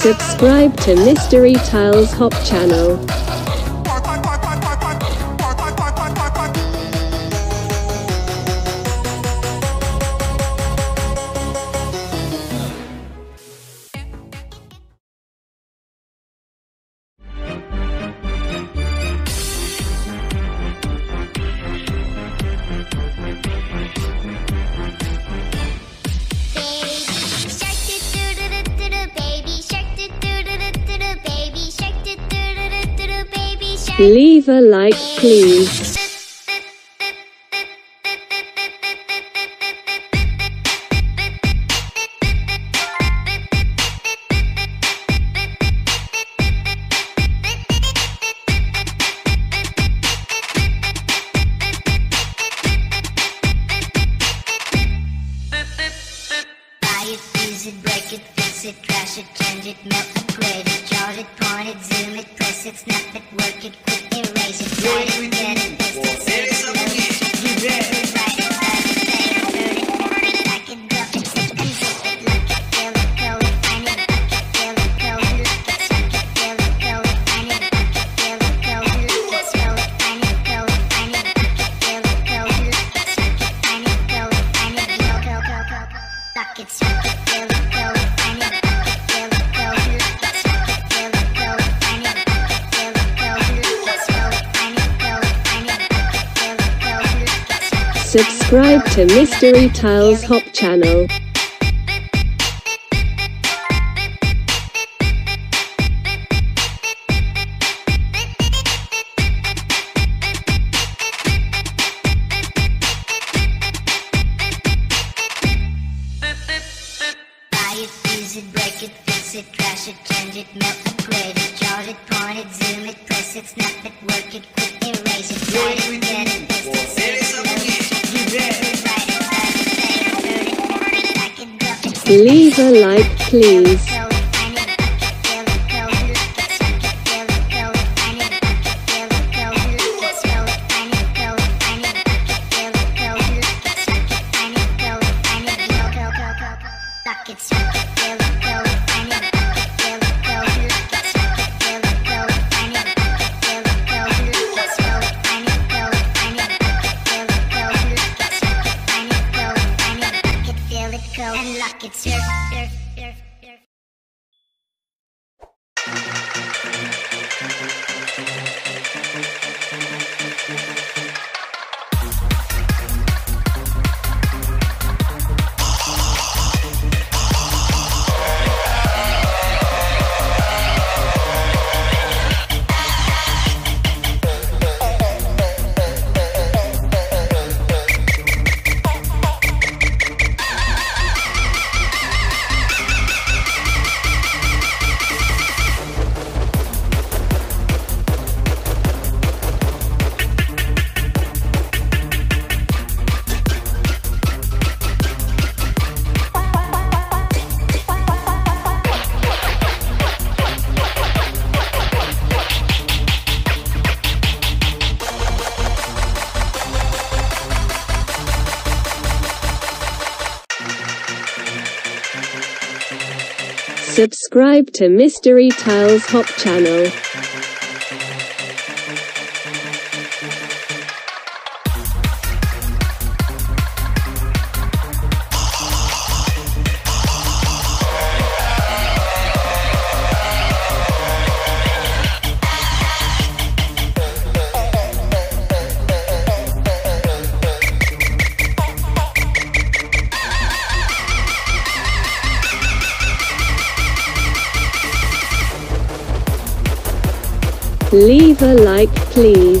Subscribe to Mystery Tiles Hop channel. Leave a like, please. Buy it, use it, break it, fix it, trash it, change it, melt, upgrade it, jar it, point it, zoom it, press it, snap it, work it, quick erase it, write it, get it, paste it, save it, delete it, rip it, write it, laugh it, say it, burn it, burn it, like it, bluff it, zip it, zip it, look it, feel it, go it, find it, look it, feel it, go it, look it, suck it, feel it, go it, find it, look it, feel it, go it, look it, slow it, find it, go it, find it, look it, feel it, go it, look it, suck it, find it, go it, find it, go, go, go, go, lock it, suck it, feel it, go it, find it. Subscribe to Mystery Tiles Hop channel. Buy it, use it, break it, fix it, trash it, change it, melt, upgrade it, jar it, point it, zoom it, press it, snap it, work it, quick erase it, write it, get it, paste it, save it. Leave a like, please. And luck, it's Subscribe to Mystery Tiles Hop channel. Leave a like, please.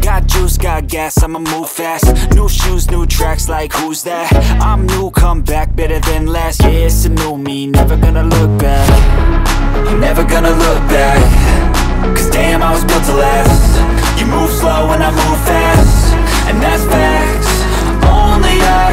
Got juice, got gas, I'ma move fast. New shoes, new tracks, like who's that? I'm new, come back, better than last. Yeah, it's a new me, never gonna look back. I'm never gonna look back, 'cause damn, I was built to last. You move slow and I move fast, and that's facts. Only I